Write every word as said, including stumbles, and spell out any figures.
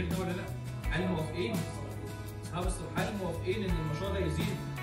التغيير ده ولا لا؟ هل موافقين؟ اصحاب الصف هل موافقين ان المشروع ده يزيد